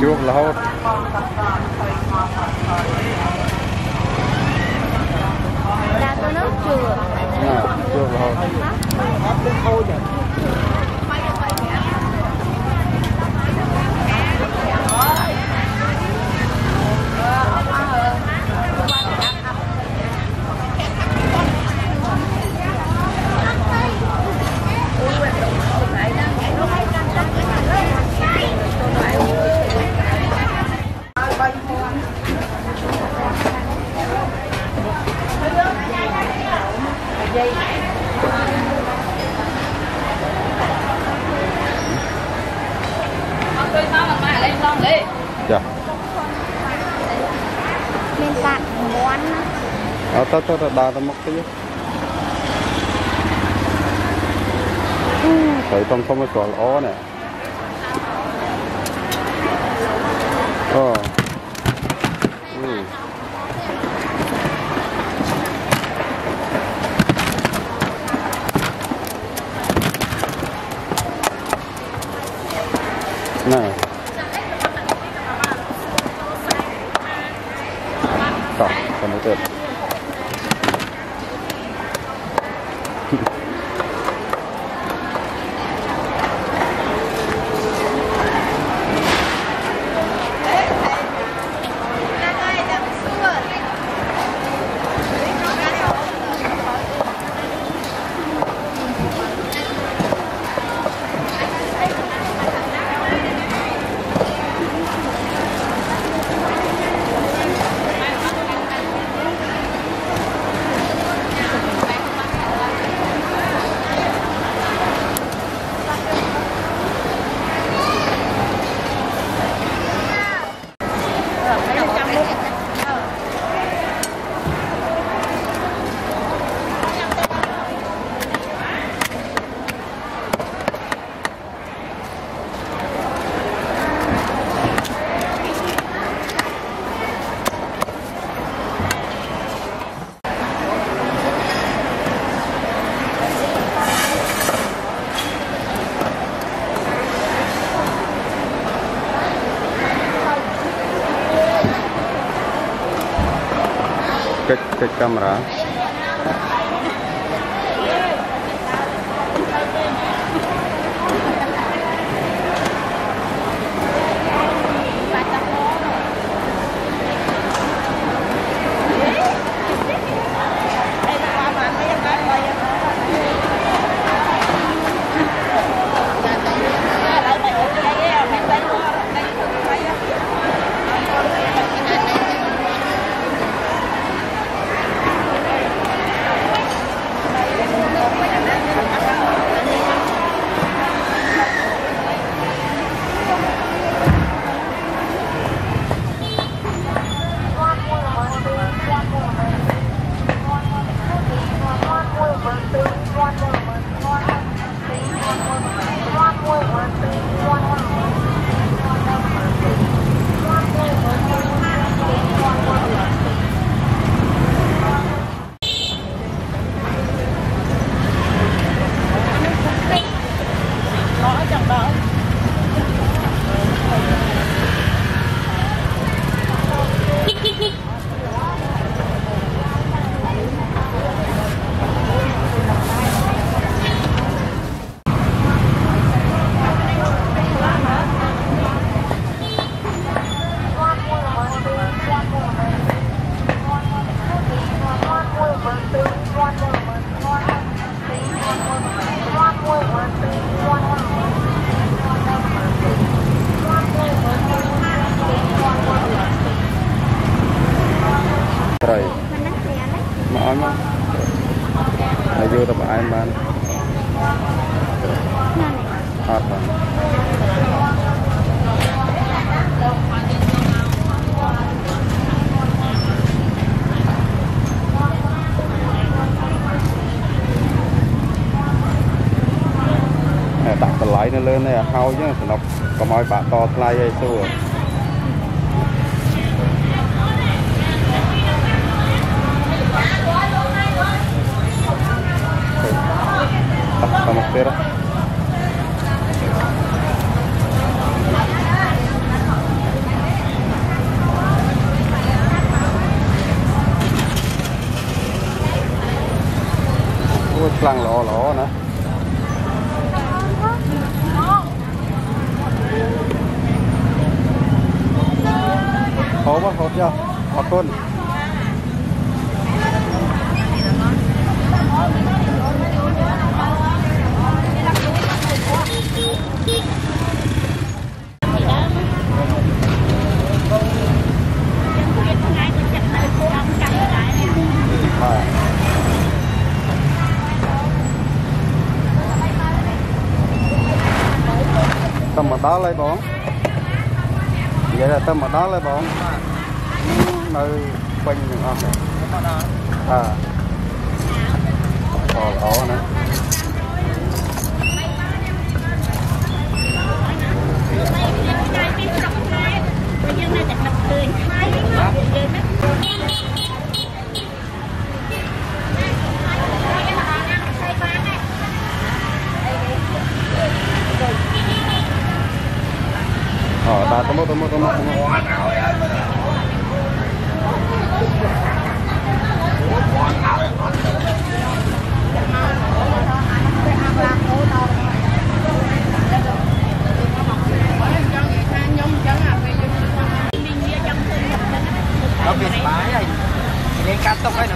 chuông là hốt là có nước chừa à, chuông là hốt tao cho tao đào tao mất cái gì, thấy con không có cỏ ó nè, nè, tao còn nữa được. Ke kamera. ายนั่นเลยเนี่ยเขาเยอะสนับก็มอยปะต่อไล่ไอ้สู้ตักสมัครเสร็จกลางหล่อๆนะขอว่าขอเจ้าขอต้นtâm mà đó lấy bọn vậy là tâm mà đó lấy bọn nơi quanh đường không à bò lỗ nữa ta tomo nó bị bái này nên cắt tóc đấy nó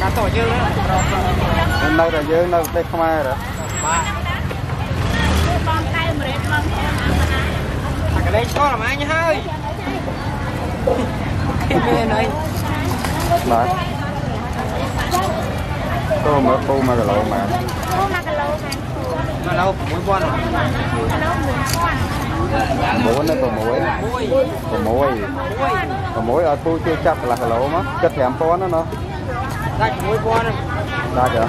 cắt tóc dư đấy hôm nay là dư nó đây không ai rồi đây cho làm anh hơi bên này lại tô mà lâu mà lâu muối quan muối nó muối ở tôi chưa chắc là lâu mất chất thèm con nó đây muối quan đây chưa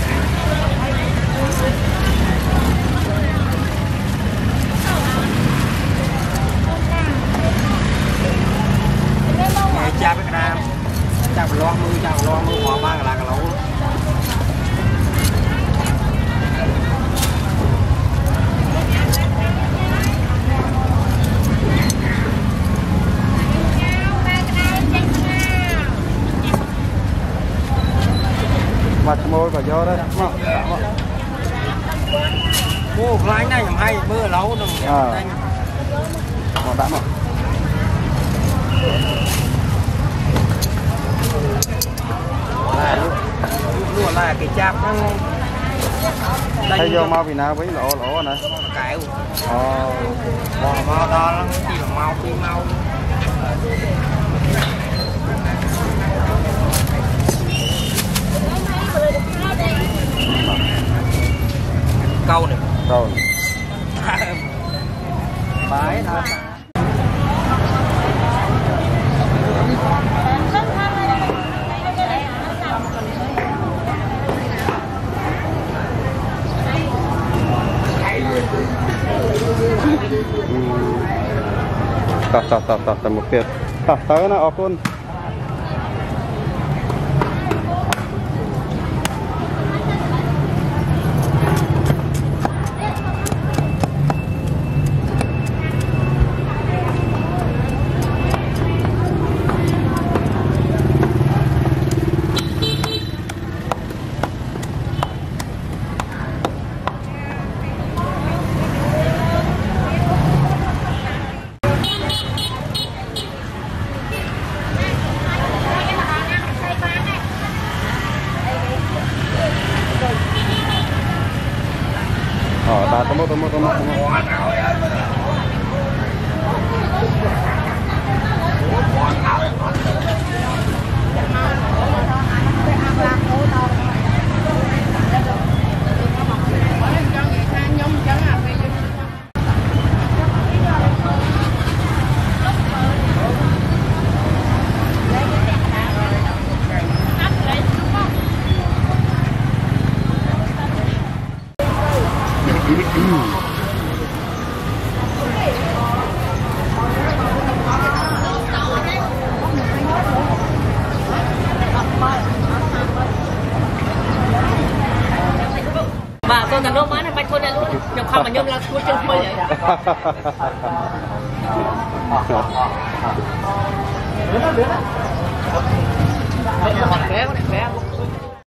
Ngày cha biết làm. Cha phải lo mưa hòa ba là cái lẩu. Mặt môi và do đấy cô lái này làm hay mưa lấu nó đã mà luôn là cái chạp thấy vô mau vì nào với lỗ lỗ này cạo bò mau đó lắm chỉ là mau khi mau câu này rồi phải thôi tập một tiệt tập tới nó off luôn là nó bán là bạch thôi là luôn nhập hàng mà nhôm là cuốn chân thôi vậy. Được đó, được đó.